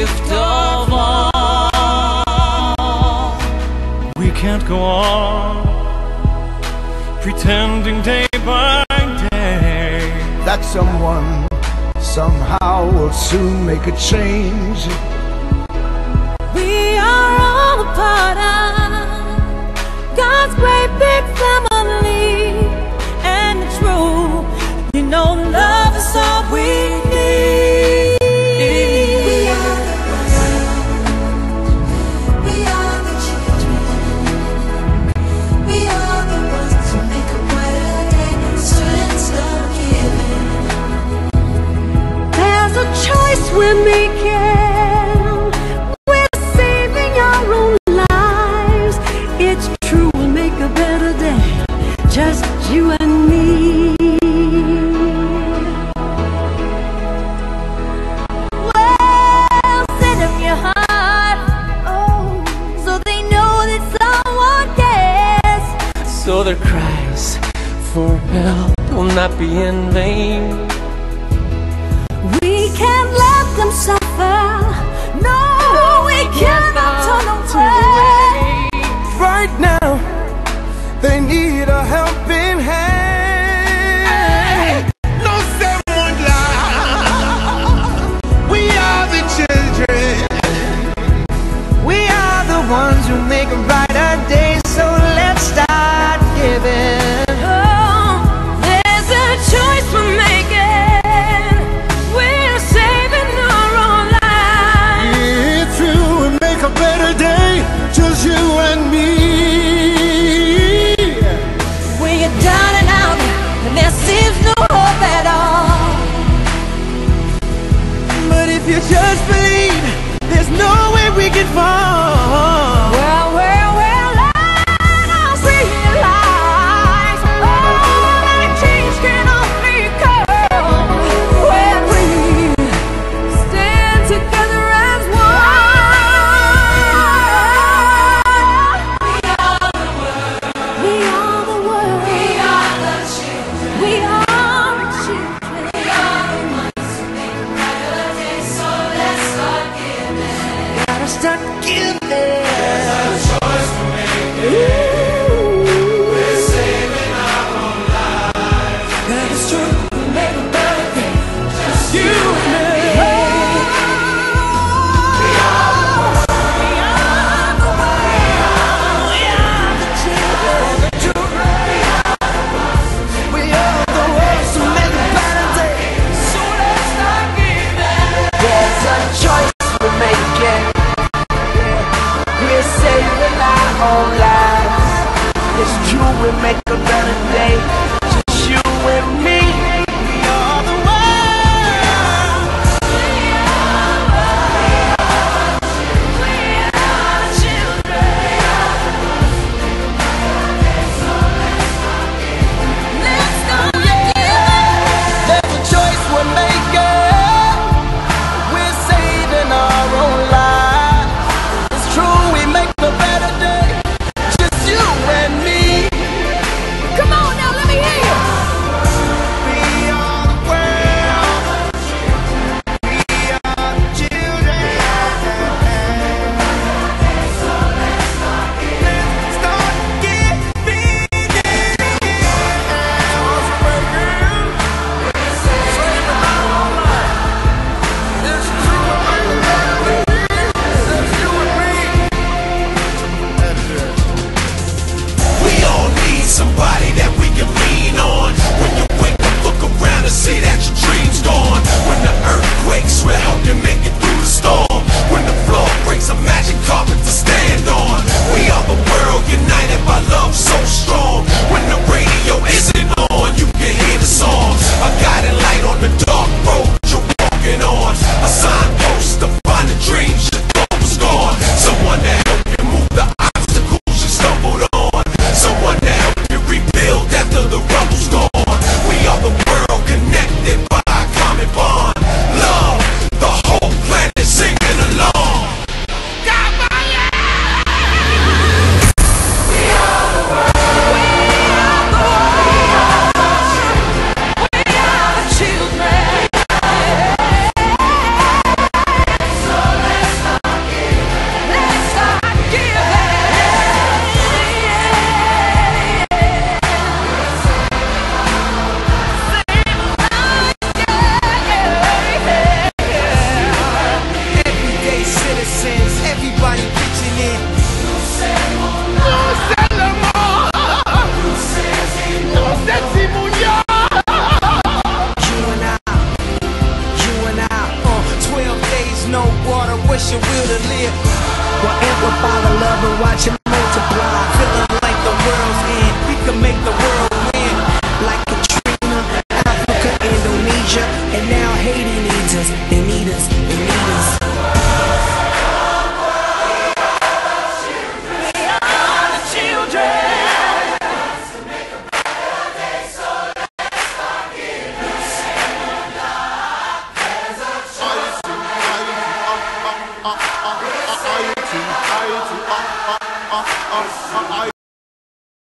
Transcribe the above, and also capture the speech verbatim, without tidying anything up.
gift of all. We can't go on pretending day by day that someone somehow will soon make a change. We are all a part of God's great big family, and it's true, you know, love is all we need. We are the ones, we are the children, we are the ones who make a brighter day, strength's not given. There's a choice we're making. So their cries for help will not be in vain. We can't let them suffer. No, we cannot turn away. Right now, they need